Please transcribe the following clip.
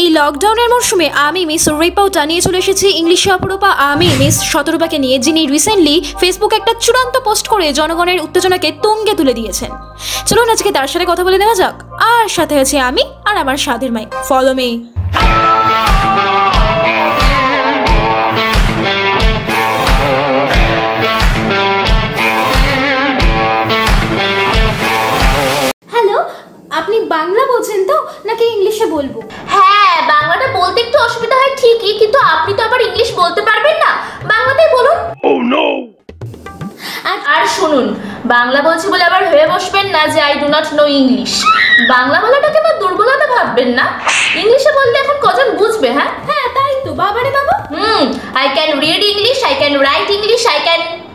এই লকডাউনের মরশুমে আমি মিস রিপাউটা নিয়ে চলে এসেছি ইংলিশে অপরূপা, আমি মিস শতরূপাকে নিয়ে, যিনি রিসেন্টলি ফেসবুকে একটা চূড়ান্ত পোস্ট করে জনগণের উত্তেজনাকে তুঙ্গে তুলে দিয়েছেন। চলুন আজকে তার সাথে কথা বলে নেওয়া যাক। আর সাথে আছি আমি আর আমার সাধের মাই। Follow me. হ্যালো, আপনি বাংলা বলছেন তো নাকি ইংলিশে বলবো? হ্যাঁ, বাংলাটা বলতে একটু অসুবিধা হয় ঠিকই, কিন্তু আপনি তো আবার ইংলিশ বলতে পারবেন না, বাংলাতেই বলুন। Oh no. আর শুনুন, বাংলা বলছি বলে আবার হয়ে বসবেন না যে I do not know English. Bangla বলাটাকে আবার দুর্বলতা ভাববেন না, ইংলিশে বললে এখন কজন বুঝবে? হ্যাঁ হ্যাঁ, তাই তো। বাবারে বাবা, I can read English, I can write English, I can